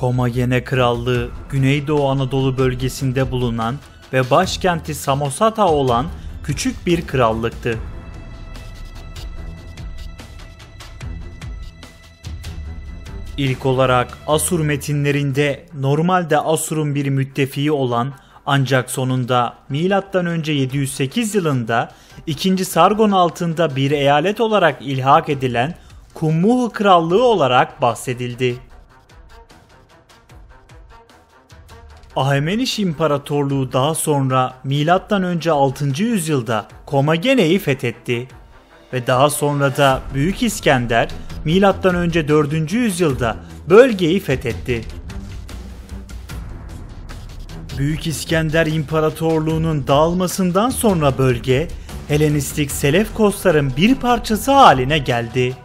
Kommagene Krallığı, Güneydoğu Anadolu bölgesinde bulunan ve başkenti Samosata olan küçük bir krallıktı. İlk olarak Asur metinlerinde normalde Asur'un bir müttefiği olan ancak sonunda M.Ö. 708 yılında 2. Sargon altında bir eyalet olarak ilhak edilen Kummuh Krallığı olarak bahsedildi. Ahameniş İmparatorluğu daha sonra M.Ö. 6. yüzyılda Kommagene'yi fethetti ve daha sonra da Büyük İskender M.Ö. 4. yüzyılda bölgeyi fethetti. Büyük İskender İmparatorluğu'nun dağılmasından sonra bölge, Helenistik Seleukosların bir parçası haline geldi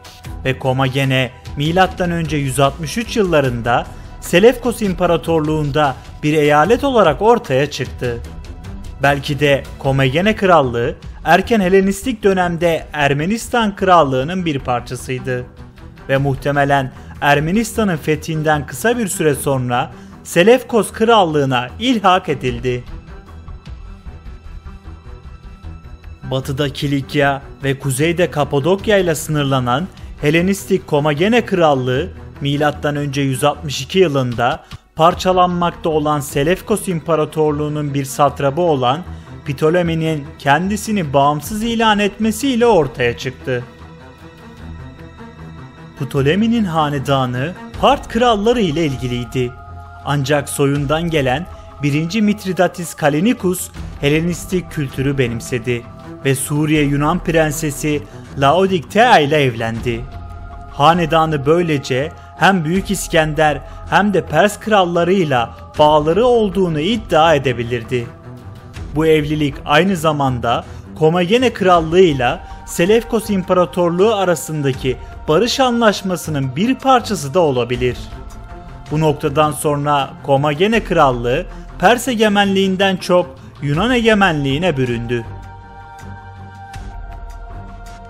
ve Kommagene M.Ö. 163 yıllarında Seleukos İmparatorluğu'nda bir eyalet olarak ortaya çıktı. Belki de Kommagene Krallığı erken Helenistik dönemde Ermenistan Krallığı'nın bir parçasıydı ve muhtemelen Ermenistan'ın fethinden kısa bir süre sonra Seleukos Krallığı'na ilhak edildi. Batıda Kilikya ve kuzeyde Kapadokya ile sınırlanan Helenistik Kommagene Krallığı M.Ö. 162 yılında parçalanmakta olan Seleukos İmparatorluğu'nun bir satrabı olan Ptolemi'nin kendisini bağımsız ilan etmesiyle ortaya çıktı. Ptolemi'nin hanedanı Part kralları ile ilgiliydi. Ancak soyundan gelen 1. Mithridates Callinicus Helenistik kültürü benimsedi ve Suriye Yunan prensesi Laodike ile evlendi. Hanedanı böylece hem Büyük İskender hem de Pers krallarıyla bağları olduğunu iddia edebilirdi. Bu evlilik aynı zamanda Kommagene Krallığı ile Seleukos İmparatorluğu arasındaki barış anlaşmasının bir parçası da olabilir. Bu noktadan sonra Kommagene Krallığı Pers egemenliğinden çok Yunan egemenliğine büründü.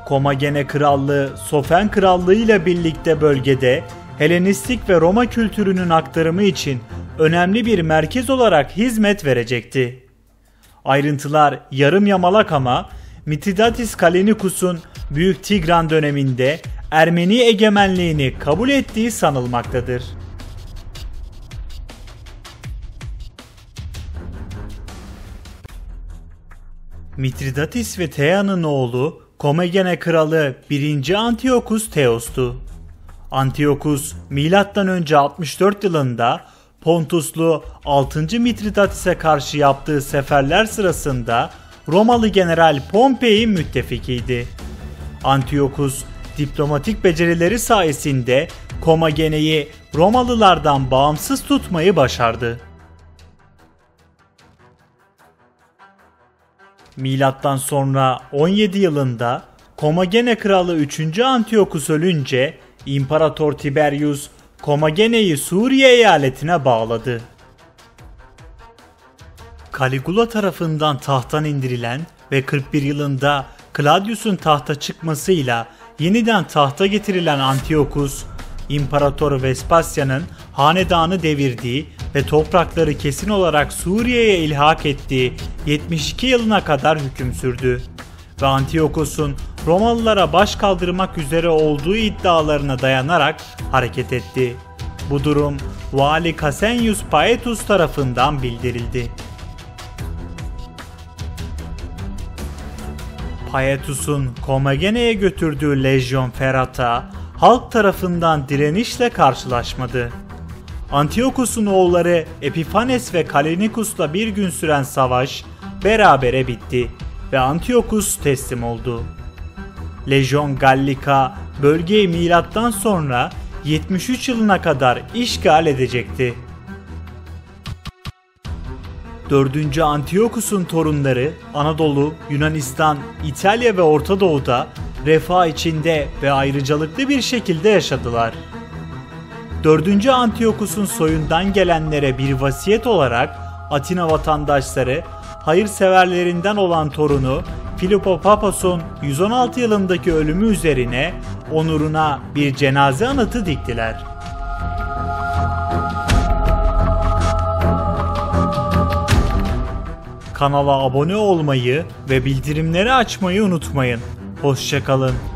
Kommagene Krallığı, Sophene Krallığı ile birlikte bölgede Helenistik ve Roma kültürünün aktarımı için önemli bir merkez olarak hizmet verecekti. Ayrıntılar yarım yamalak ama Mithridates Callinicus'un Büyük Tigran döneminde Ermeni egemenliğini kabul ettiği sanılmaktadır. Mithridates ve Thea'nın oğlu Kommagene kralı 1. Antiochus Theos'tu. Antiochus M.Ö. 64 yılında Pontuslu 6. Mithridates'e karşı yaptığı seferler sırasında Romalı general Pompey'in müttefikiydi. Antiochus diplomatik becerileri sayesinde Kommagene'yi Romalılardan bağımsız tutmayı başardı. Milattan sonra 17 yılında Kommagene kralı 3. Antiochus ölünce İmparator Tiberius Kommagene'yi Suriye eyaletine bağladı. Caligula tarafından tahttan indirilen ve 41 yılında Claudius'un tahta çıkmasıyla yeniden tahta getirilen Antiochus, İmparator Vespasianus'un hanedanı devirdiği ve toprakları kesin olarak Suriye'ye ilhak ettiği 72 yılına kadar hüküm sürdü ve Antiochus'un Romalılara baş kaldırmak üzere olduğu iddialarına dayanarak hareket etti. Bu durum Vali Casenius Paetus tarafından bildirildi. Paetus'un Kommagene'ye götürdüğü Legion Ferrata halk tarafından direnişle karşılaşmadı. Antiochus'un oğulları Epiphanes ve Kalenikus'la bir gün süren savaş berabere bitti ve Antiochus teslim oldu. Legion Gallica bölgeyi milattan sonra 73 yılına kadar işgal edecekti. 4. Antiochus'un torunları Anadolu, Yunanistan, İtalya ve Orta Doğu'da refah içinde ve ayrıcalıklı bir şekilde yaşadılar. 4. Antiochus'un soyundan gelenlere bir vasiyet olarak Atina vatandaşları hayırseverlerinden olan torunu Filipo Papason 116 yılındaki ölümü üzerine onuruna bir cenaze anıtı diktiler. Kanala abone olmayı ve bildirimleri açmayı unutmayın. Hoşça kalın.